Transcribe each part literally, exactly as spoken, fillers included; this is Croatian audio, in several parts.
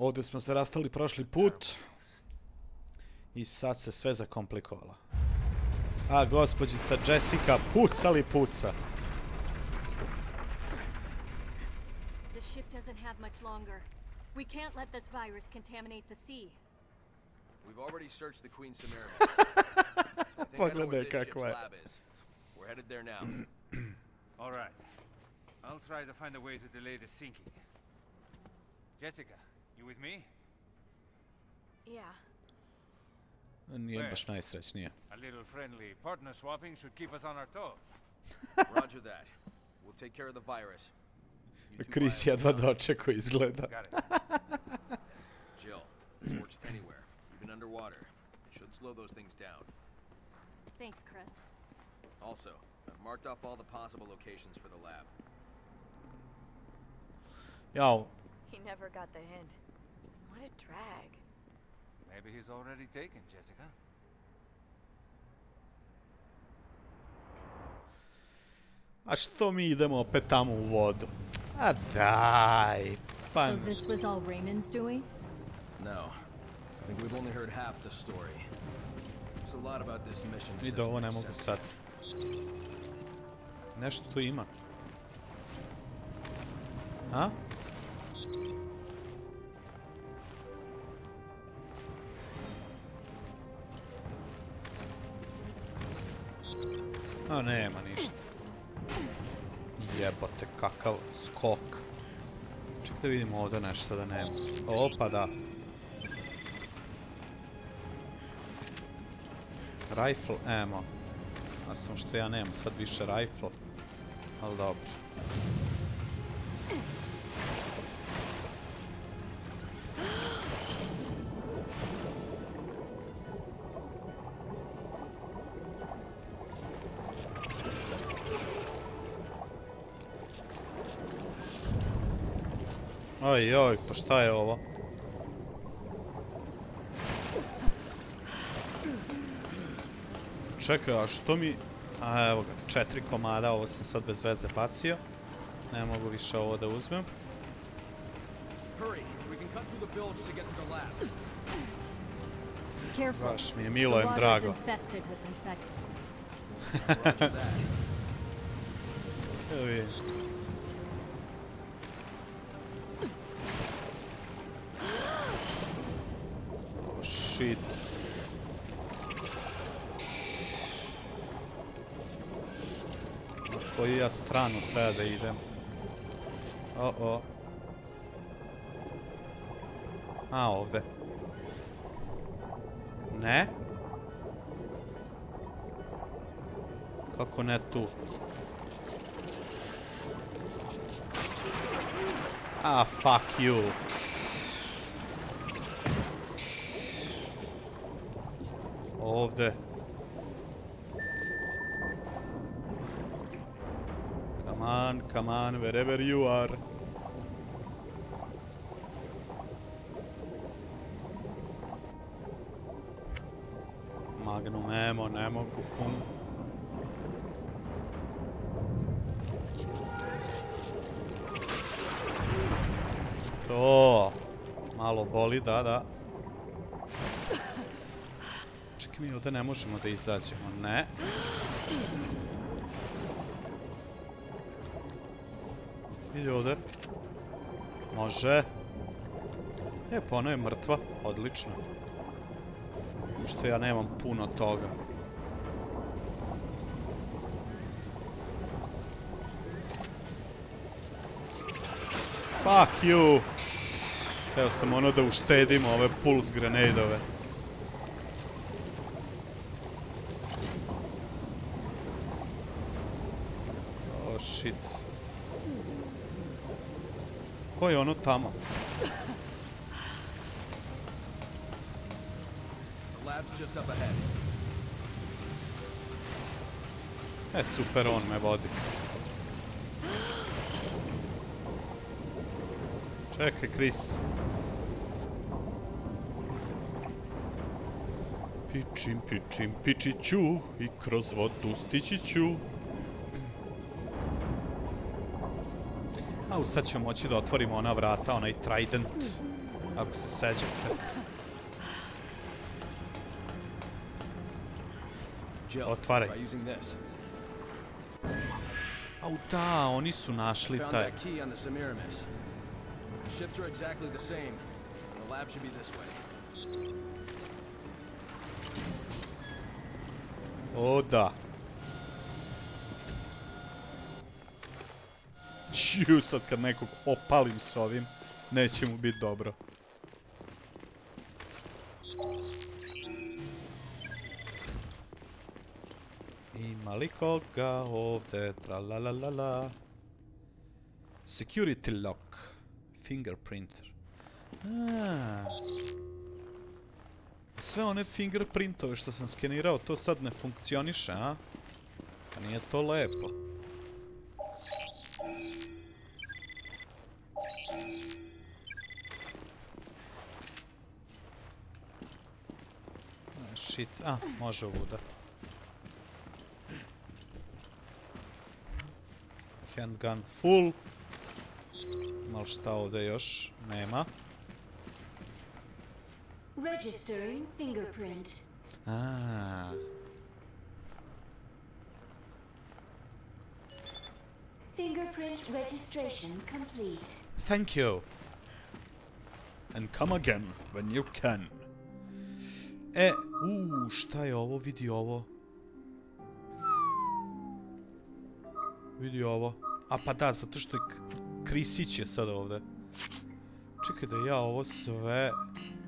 Ovdje smo se rastali prošli put. I sad se sve zakomplikovalo. A gospođica Jessica puca li puca. The ship doesn't have much longer. We can't let this virus contaminate the sea. We've already searched the Queen Samaritan. Pogledaj kakva je. We're headed there now. All right. I'll try to find a way to delay the sinking. Jessica, you with me? Yeah. Nije baš najsrećnije. A little friendly partner swapping should keep us on our toes. Roger that. We'll take care of the virus. Chris jedva dočekao izgleda. Jill, this works anywhere, even underwater. It should slow those things down. Thanks, Chris. Also, I've marked off all the possible locations for the lab. Yo. He never got the hint. What a drag. Maybe he's already taken, Jessica. A što mi idemo opet tamo u vodu? A daj, pa... So this was all Raymond's doing? No. I think we've only heard half the story. There's a lot about this mission that doesn't make sense. I don't know what to say. Nešto tu ima. Ha? A nema ništa. Jebote, kakav skok. Čekaj da vidimo ovdje nešto da nema. Opa, da. Rifle ammo. A samo što ja nemam sad više rifle. Ali dobro. Oj, oj, pa šta je ovo? Čekaj, a što mi... A evo ga, četiri komada, ovo sam sad bez veze bacio. Ne mogu više ovo da uzmem. Baš mi je milo i drago. Evo vidim. Shit. Na koju ja stranu treba da idem? O-o. A, ovde. Ne? Kako ne tu? Ah, fuck you. Ovde. Come on, come on, wherever you are. Magnum ammo, ne mogu pun. To. Malo boli, da, da. Mi ovdje ne možemo da izađemo, ne. Idi ovdje. Može. E, pa ona je mrtva, odlično. Što ja nemam puno toga. Fuck you! Hteo sam ono da uštedimo ove puls grenadove. Shit. Ko je ono tamo? E, super, on me vodi. Čekaj, Chris. Pičim, pičim, pičiću i kroz vodu stići ću. Au, sad ćemo moći da otvorimo ona vrata, onaj Trident. ako se sećate. Otvaraj. Au da, oni su našli taj. O da. Čiju, sad kad nekog opalim s ovim, neće mu biti dobro. Ima li koga ovde? Tralalalala. Security lock. Fingerprinter. Aaaa. Sve one fingerprintove što sam skenirao, to sad ne funkcioniše, a? Pa nije to lepo. Shit, a, može ovuda. Handgun full. Malo šta ovde još nema. Registering fingerprint. Aaaa. Fingerprint registration complete. Thank you. And come again when you can. E, uuu, šta je ovo? Vidi ovo. Vidi ovo. A pa da, zato što je Krisić je sad ovde. Čekaj da ja ovo sve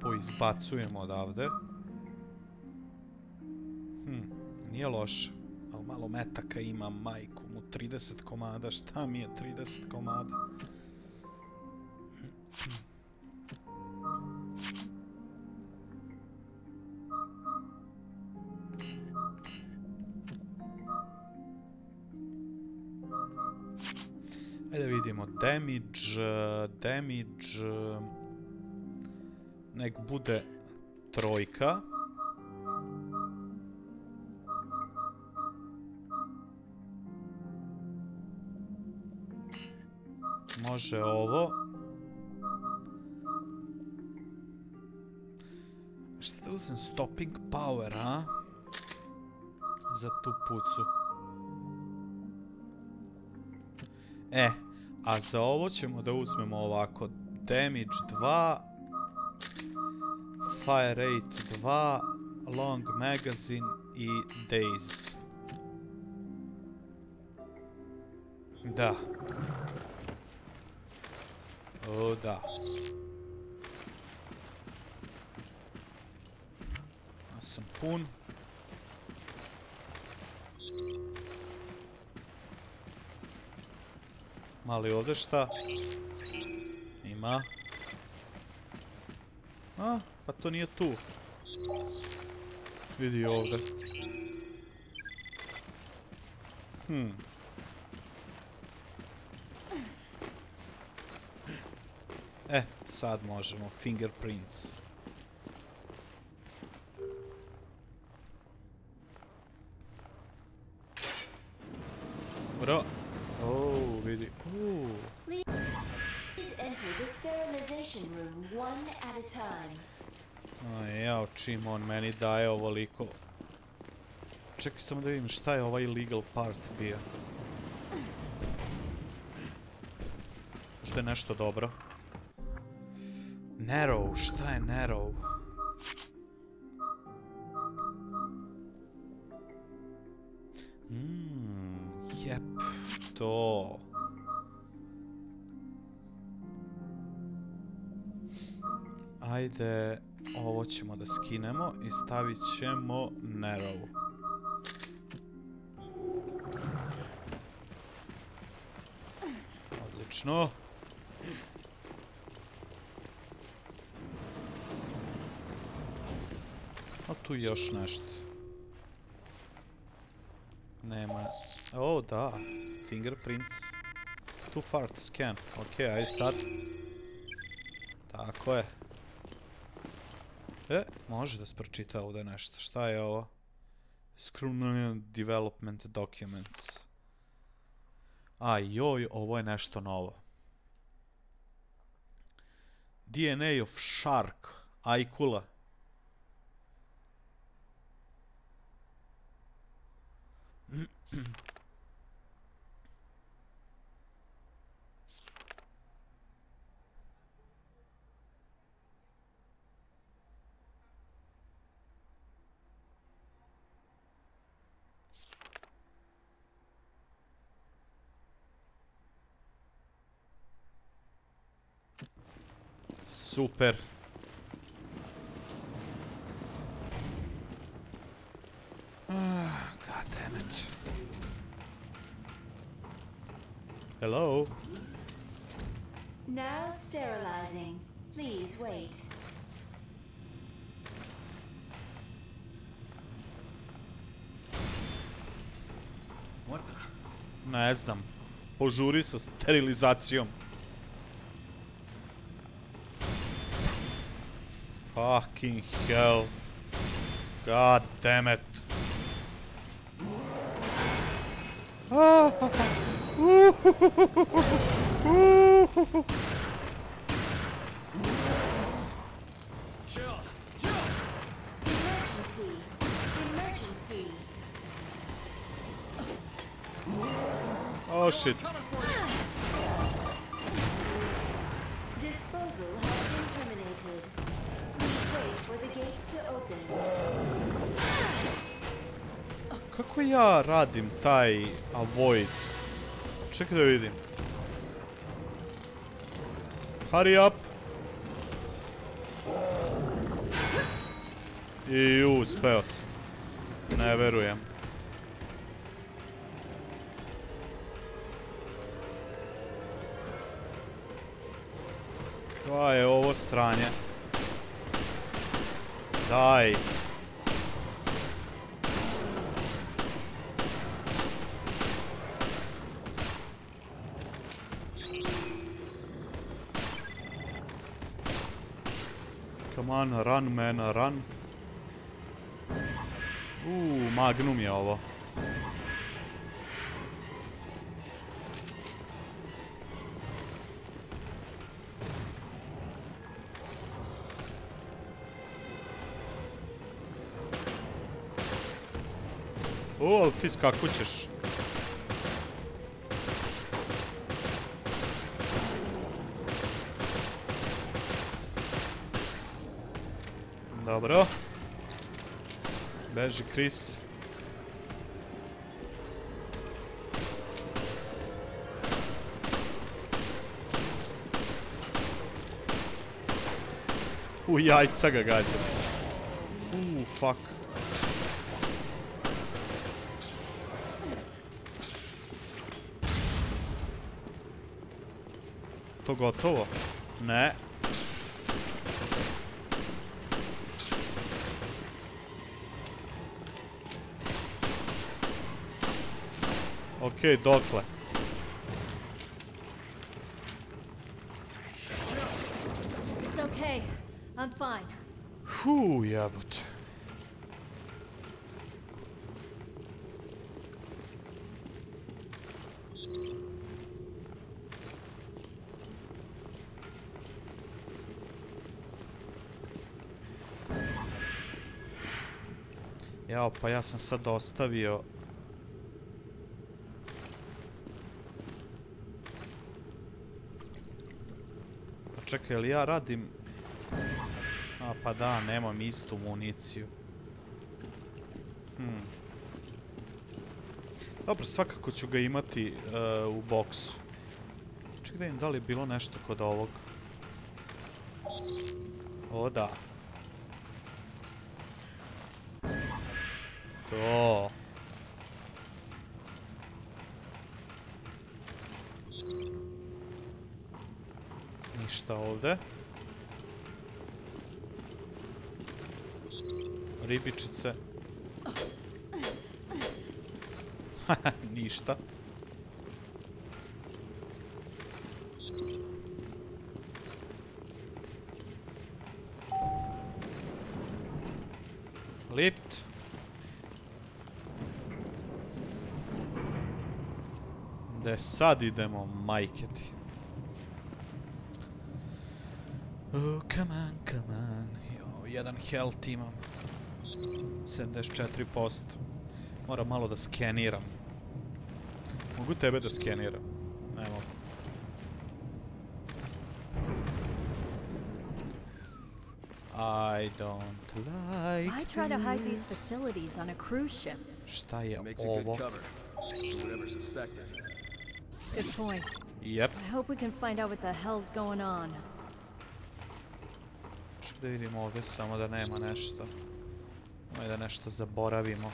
poizbacujem odavde. Hm, nije loše. Ali malo metaka ima, majku mu, trideset komada. Šta mi je trideset komada? Ajde da vidimo, damage, damage, nek bude trojka. Može ovo. Šta da uzem, stopping power, a? Za tu pucu. E, a za ovo ćemo da uzmemo ovako damage dva, fire rate dva, long magazine i days. Da. O da. Ja sam pun. Mali ovdje šta? Ima. A, pa to nije tu. Vidi ovdje. Hm. E, sad možemo. Fingerprints. Bro. Oh, vidi. Uuu. Aj, jao, čim on meni daje ovoliko. Čekaj samo da vidim šta je ovaj illegal part bio. Što je nešto dobro. Narrow, šta je narrow? Mmm, jep. To. Ajde, ovo ćemo da skinemo i stavit ćemo narrow. Odlično. A tu još nešto. Nema. O, da. Fingerprints. Too far to scan. Ok, ajde sad. Tako je. E, može da se pročita ovdje nešto. Šta je ovo? Scrum Development Documents. Aj, joj, ovo je nešto novo. D N A of shark, Aikula. Super. Ah, god damn it. Hello. Now sterilizing. Please wait. What? Ne znam. Požuri sa sterilizacijom. Fucking hell. God damn it. Oh, chill, chill. Emergency. Emergency. Oh shit. Kako ja radim taj avoid? Čekaj da vidim. Hurry up! I uspeo sam. Ne verujem. Koja je ovo sranje? Daj! Come on, run man, run! Uuu, Magnum je ovo. O, ali ti skakućeš. Dobro. Beži, Chris. U, jajca ga gađa. U, fuck. To gotovo? Ne. Okej, dokle? It's okay. I'm fine. Huu, jebote. Jao, pa ja sam sad ostavio... Pa čekaj, li ja radim... A, pa da, nemam istu municiju. Hmm. Dobro, svakako ću ga imati u boksu. Čekaj da im da li je bilo nešto kod ovog. O, da. To. Ništa ovde. Ribičice. Haha, ništa. Lift. Sad idemo, majke ti. Oh, come on, come on. Jo, jedan health imam. sedamdeset četiri posto. Moram malo da skeniram. Mogu tebe da skeniram? Ne mogu. I don't like I try to hide these facilities on a cruise ship. Šta je ovo? Good point. Yep. I hope we can find out what the hell's going on. Da vidimo ovdje samo da nema nešto. Ajde da nešto zaboravimo.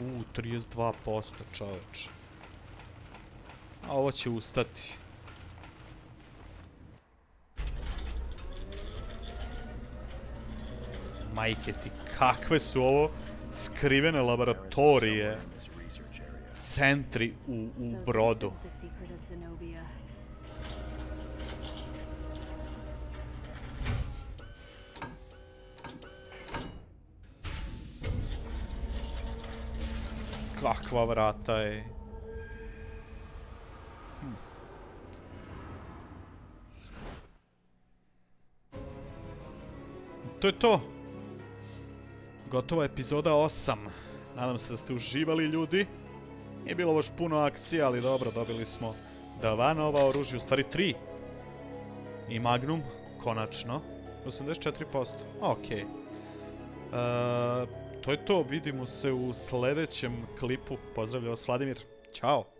Uuu, trideset dva posto čoveč. A ovo će ustati. Majke ti, kakve su ovo skrivene laboratorije, centri u, u brodu. Kakva vrata je. Hm. To je to. Gotova epizoda osam. Nadam se da ste uživali, ljudi. Nije bilo baš puno akcije, ali dobro, dobili smo dva nova oružja, u stvari tri. I Magnum, konačno. osamdeset četiri posto. Okej. To je to, vidimo se u sljedećem klipu. Pozdrav vas, Vladimir. Ćao!